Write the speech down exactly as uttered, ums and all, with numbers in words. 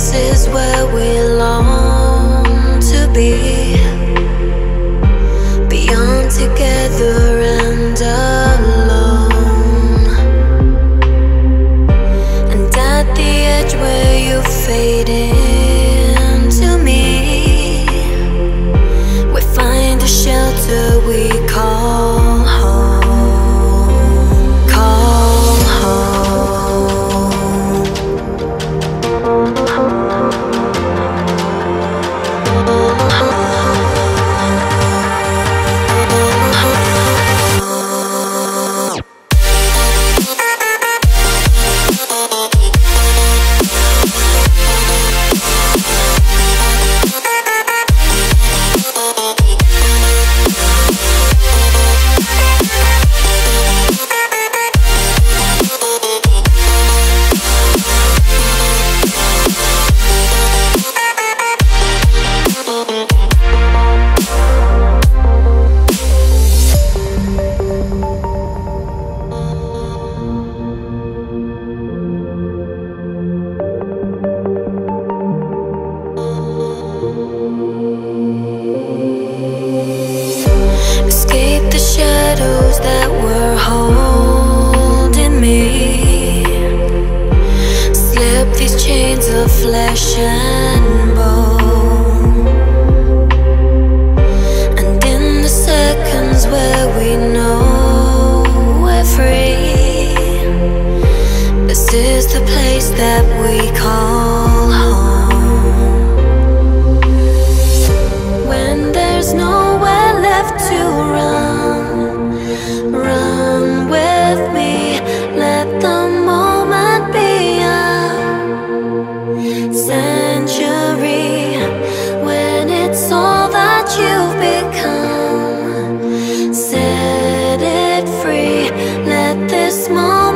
This is where we long to be, beyond together and alone, and at the edge where you fade into me, we find a shelter we call home. Small